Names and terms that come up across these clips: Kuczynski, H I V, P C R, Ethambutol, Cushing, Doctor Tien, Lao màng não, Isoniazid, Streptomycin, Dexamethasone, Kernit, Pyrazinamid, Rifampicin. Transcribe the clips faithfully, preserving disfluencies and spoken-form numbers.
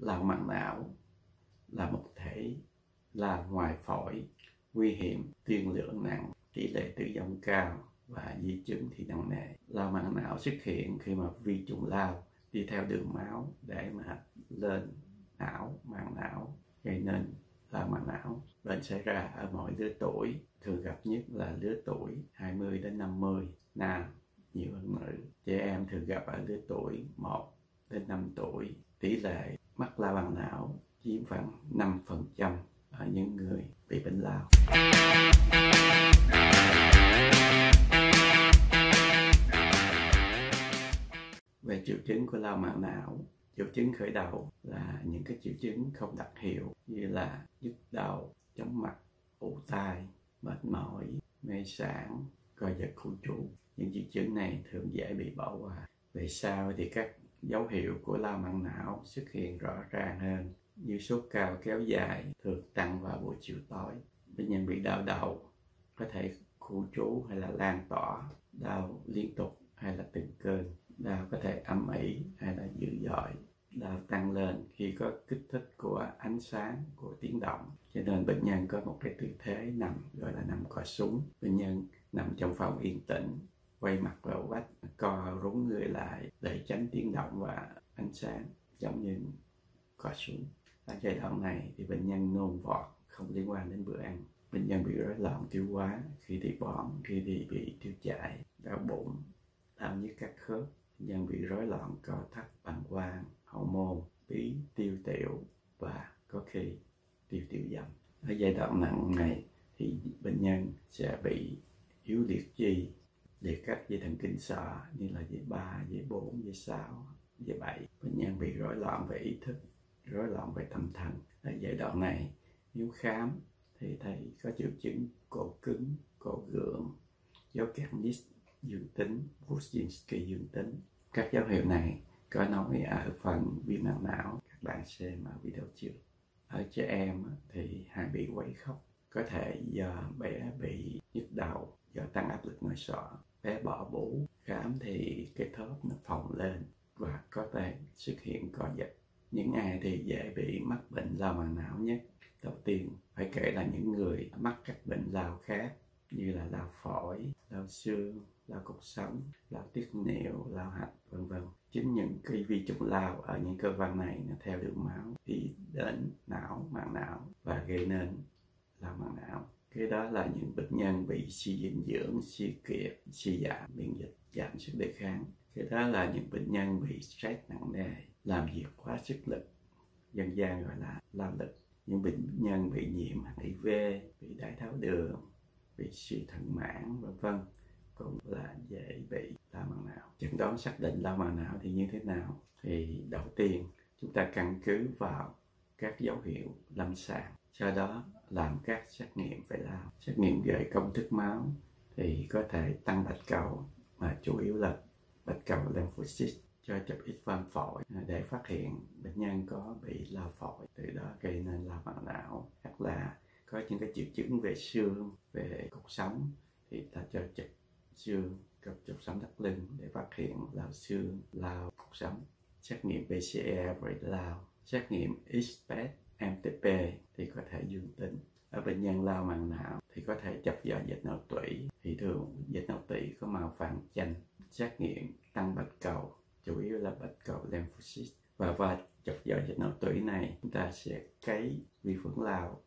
là màng não, là một thể, là ngoài phổi, nguy hiểm, tiên lượng nặng, tỷ lệ tử vong cao và di chứng thì nặng nề. Lao màng não xuất hiện khi mà vi trùng lao đi theo đường máu để mà lên não, màng não, gây nên lao màng não. Bệnh xảy ra ở mọi lứa tuổi, thường gặp nhất là lứa tuổi hai mươi đến năm mươi, nam nhiều hơn nữ. Trẻ em thường gặp ở lứa tuổi một đến năm tuổi. Tỷ lệ mắc lao màng não chiếm khoảng năm phần trăm ở những người bị bệnh lao. Về triệu chứng của lao màng não, triệu chứng khởi đầu là những cái triệu chứng không đặc hiệu như là nhức đầu, chóng mặt, ù tai, mệt mỏi, mê sảng, co giật khu trú. Những triệu chứng này thường dễ bị bỏ qua. Về sau thì các dấu hiệu của lao màng não xuất hiện rõ ràng hơn, như sốt cao kéo dài, thường tăng vào buổi chiều tối. Bệnh nhân bị đau đầu có thể khu trú hay là lan tỏa, đau liên tục hay là từng cơn, đau có thể âm ỉ hay là dữ dội, đau tăng lên khi có kích thích của ánh sáng, của tiếng động. Cho nên bệnh nhân có một cái tư thế nằm gọi là nằm co súng. Bệnh nhân nằm trong phòng yên tĩnh, quay mặt vào vách, co rúm người lại để tránh tiếng động và ánh sáng, giống như co súng. Ở giai đoạn này thì bệnh nhân nôn vọt không liên quan đến bữa ăn. Bệnh nhân bị rối loạn tiêu hóa, khi thì bỏng, khi thì bị tiêu chảy, đau bụng, đau nhức các khớp. Bệnh nhân bị rối loạn co thắt bàng quang, hậu môn, bí, tiêu tiểu và có khi tiêu tiểu dầm. Ở giai đoạn nặng này thì bệnh nhân sẽ bị yếu liệt chi, liệt các dây thần kinh sọ như là dây ba, dây bốn, dây sáu, dây bảy. Bệnh nhân bị rối loạn về ý thức, rối loạn về tâm thần. Ở giai đoạn này nếu khám thì thấy có triệu chứng cổ cứng, cổ gượng, dấu Kernit dương tính, Kuczynski dương tính. Các dấu hiệu này có nói ở phần viêm màng não, các bạn xem ở video trước. Ở trẻ em thì hay bị quấy khóc, có thể do bé bị nhức đầu, do tăng áp lực nội sọ, bé bỏ bú, khám thì cái thóp nó phồng lên và có thể xuất hiện co giật. Những ai thì dễ bị mắc bệnh lao màng não nhất? Đầu tiên phải kể là những người mắc các bệnh lao khác như là lao phổi, lao xương, lao cột sống, lao tiết niệu, lao hạch, vân vân. Chính những cái vi trùng lao ở những cơ quan này nó theo đường máu đi đến não, màng não và gây nên lao màng não. Cái đó là những bệnh nhân bị suy dinh dưỡng, suy kiệt, suy giảm miễn dịch, giảm sức đề kháng. Cái đó là những bệnh nhân bị stress nặng nề, làm việc quá sức lực, dân gian gọi là lao lực. Những bệnh nhân bị nhiễm H I V, bị đái tháo đường, bị suy thận mãn, vân vân cũng là dễ bị lao màng não. Chẩn đoán xác định lao màng não thì như thế nào? Thì đầu tiên chúng ta căn cứ vào các dấu hiệu lâm sàng, sau đó làm các xét nghiệm về lao. Xét nghiệm về công thức máu thì có thể tăng bạch cầu, mà chủ yếu là bạch cầu lymphocyte, cho chụp X-quang phổi để phát hiện bệnh nhân có bị lao phổi, từ đó gây nên lao màng não. Hoặc là có những cái triệu chứng về xương, về cột sống thì ta cho chụp xương, chụp chụp sống thắt lưng để phát hiện lao xương, lao cột sống. Xét nghiệm P C R về lao, xét nghiệm X-pet, M T P thì có thể dương tính. Ở bệnh nhân lao màng não thì có thể chụp do dịch não tủy, thì thường dịch não tủy có màu vàng chanh. Xét nghiệm tăng bạch cầu, chủ yếu là bạch cầu lymphocyte, và và chụp do dịch não tủy này chúng ta sẽ cấy vi khuẩn lao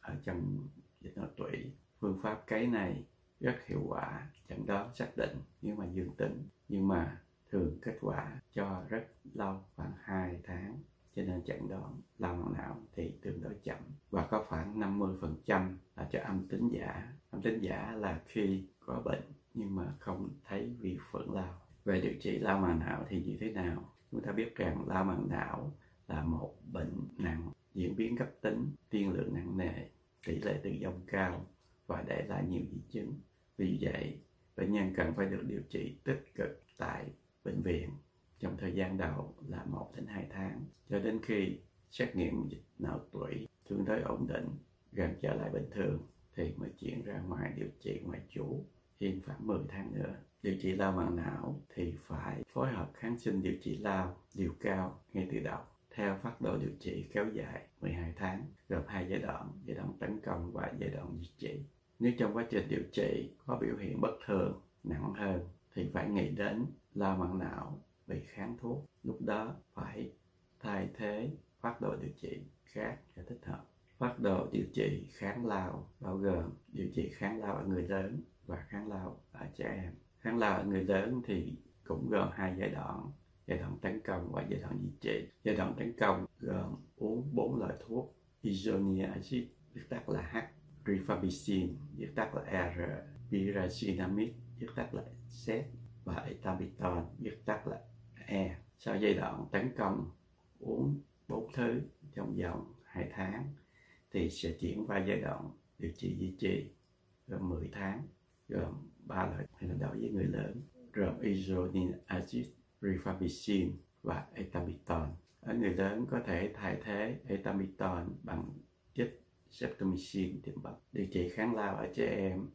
ở trong dịch não tủy. Phương pháp cấy này rất hiệu quả, chẩn đoán xác định nếu mà dương tính, nhưng mà thường kết quả cho rất lâu, khoảng hai tháng, cho nên chẩn đoán lao màng não thì tương đối chậm và có khoảng năm mươi phần trăm là cho âm tính giả. Âm tính giả là khi có bệnh nhưng mà không thấy vi khuẩn lao. Về điều trị lao màng não thì như thế nào? Chúng ta biết rằng lao màng não là một bệnh nặng, diễn biến cấp tính, tiên lượng nặng nề, tỷ lệ tử vong cao và để lại nhiều di chứng. Vì vậy, bệnh nhân cần phải được điều trị tích cực tại bệnh viện trong thời gian đầu là một đến hai tháng, cho đến khi xét nghiệm dịch não tủy tương đối ổn định, gần trở lại bình thường thì mới chuyển ra ngoài điều trị ngoại trú, thêm khoảng mười tháng nữa. Điều trị lao màng não thì phải phối hợp kháng sinh điều trị lao liều cao ngay từ đầu. theo phác đồ điều trị kéo dài mười hai tháng, gồm hai giai đoạn, giai đoạn tấn công và giai đoạn diệt trị. Nếu trong quá trình điều trị có biểu hiện bất thường, nặng hơn thì phải nghĩ đến lao màng não bị kháng thuốc. Lúc đó phải thay thế phác đồ điều trị khác cho thích hợp. Phác đồ điều trị kháng lao bao gồm điều trị kháng lao ở người lớn và kháng lao ở trẻ em. Kháng lao ở người lớn thì cũng gồm hai giai đoạn, giai đoạn tấn công và giai đoạn diệt trị. Giai đoạn tấn công gồm uống bốn loại thuốc Isoniazid, viết tắt là H, Rifampicin, viết tắt là R, Pyrazinamid, viết tắt là Z và Ethambutol, viết tắt là E. Sau giai đoạn tấn công uống bốn thứ trong vòng hai tháng thì sẽ chuyển qua giai đoạn điều trị duy trì gồm mười tháng, gồm ba loại đối với người lớn, gồm Isoniazid, Rifampicin và Ethambutol. Ở người lớn có thể thay thế Ethambutol bằng chích Streptomycin tiêm bắp. Điều trị kháng lao ở trẻ em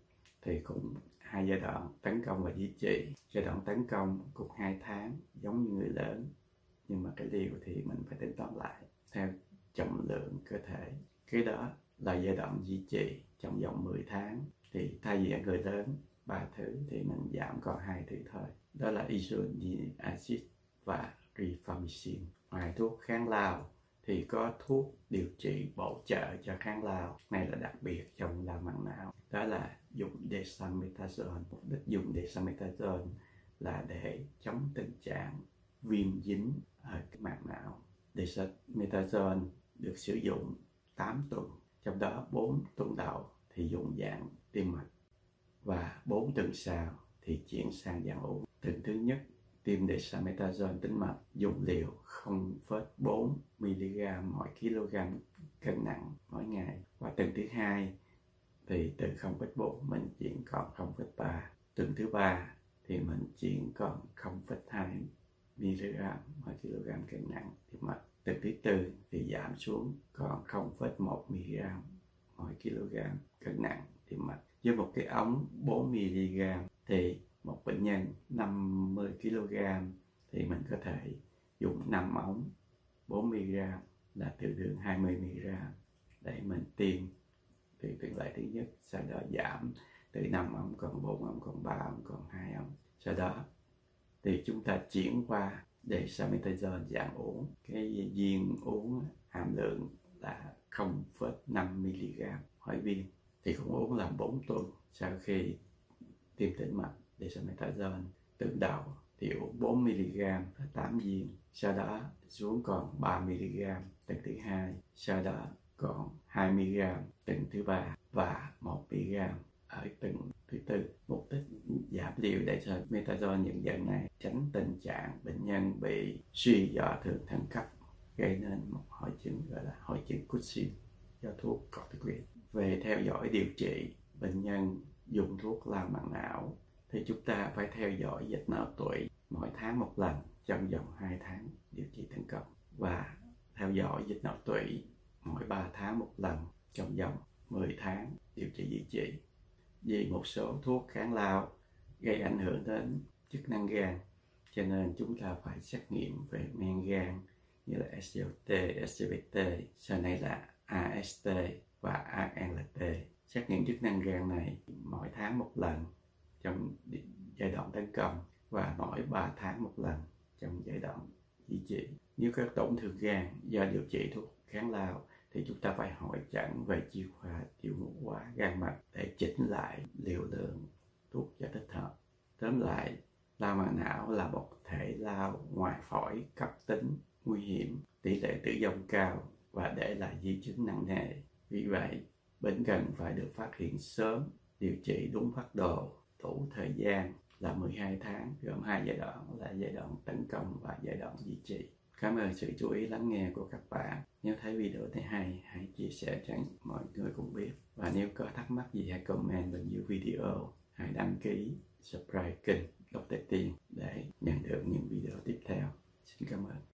thì cũng hai giai đoạn tấn công và duy trì. Giai đoạn tấn công cũng hai tháng giống như người lớn, nhưng mà cái điều thì mình phải tính toán lại theo trọng lượng cơ thể. Cái đó là giai đoạn duy trì trong vòng mười tháng, thì thay vì ở người lớn ba thứ thì mình giảm còn hai thứ thôi, đó là Isoniazid và Rifampicin. Ngoài thuốc kháng lao thì có thuốc điều trị bổ trợ cho kháng lao, này là đặc biệt trong lao màng não, đó là dùng Dexamethasone. Mục đích dùng Dexamethasone là để chống tình trạng viêm dính ở cái màng não. Dexamethasone được sử dụng tám tuần, trong đó bốn tuần đầu thì dùng dạng tiêm mạch và bốn tuần sau thì chuyển sang dạng uống. Tuần thứ nhất tiêm Dexamethasone tĩnh mạch, dùng liều không phẩy bốn mi-li-gam mỗi kg cân nặng mỗi ngày, và tuần thứ hai thì từ không phẩy bốn mình chuyển còn không phẩy ba, tuần thứ ba thì mình chuyển còn không phẩy hai mi-li-gam mỗi kg cân nặng tiêm mạch, tuần thứ tư thì giảm xuống còn không phẩy một mi-li-gam mỗi kg cân nặng tiêm mạch. Với một cái ống bốn mi-li-gam thì một bệnh nhân năm mươi ki-lô-gam thì mình có thể dùng năm ống bốn mi-li-gam là tương đương hai mươi mi-li-gam để mình tiêm từ tuần lễ thứ nhất, sau đó giảm từ năm ống còn bốn ống, còn ba ống, còn hai ống. Sau đó thì chúng ta chuyển qua Dexamethasone dạng uống. Cái viên uống hàm lượng là không phẩy năm mi-li-gam mỗi viên thì cũng uống làm bốn tuần sau khi tiêm tĩnh mạch Dexamethasone. Tuần đầu thì uống bốn mi-li-gam tám viên, sau đó xuống còn ba mi-li-gam tuần thứ hai, sau đó còn hai mi-li-gam tuần thứ ba và một mi-li-gam ở tuần thứ tư. Mục đích giảm liều Dexamethasone những dạng này tránh tình trạng bệnh nhân bị suy do thượng thận cấp, gây nên một hội chứng gọi là hội chứng Cushing do thuốc corticoid. Về theo dõi điều trị bệnh nhân dùng thuốc lao màng não thì chúng ta phải theo dõi dịch não tụy mỗi tháng một lần trong vòng hai tháng điều trị tấn công, và theo dõi dịch não tụy mỗi ba tháng một lần trong vòng mười tháng điều trị duy trì. Vì một số thuốc kháng lao gây ảnh hưởng đến chức năng gan cho nên chúng ta phải xét nghiệm về men gan như là ét giê o tê, ét giê pê tê, sau này là a ét tê và a lờ tê. Xét nghiệm chức năng gan này mỗi tháng một lần trong giai đoạn tấn công và mỗi ba tháng một lần trong giai đoạn duy trì. Nếu có tổn thương gan do điều trị thuốc kháng lao thì chúng ta phải hội chẩn về chuyên khoa tiểu ngũ quá gan mật để chỉnh lại liều lượng thuốc cho thích hợp. Tóm lại, lao màng não là một thể lao ngoài phổi cấp tính nguy hiểm, tỷ lệ tử vong cao và để lại di chứng nặng nề. Vì vậy, bệnh cần phải được phát hiện sớm, điều trị đúng phác đồ, đủ thời gian là mười hai tháng, gồm hai giai đoạn là giai đoạn tấn công và giai đoạn duy trì. Cảm ơn sự chú ý lắng nghe của các bạn. Nếu thấy video này hay, hãy chia sẻ cho mọi người cùng biết. Và nếu có thắc mắc gì hãy comment bên dưới video. Hãy đăng ký, subscribe kênh Doctor Tien để nhận được những video tiếp theo. Xin cảm ơn.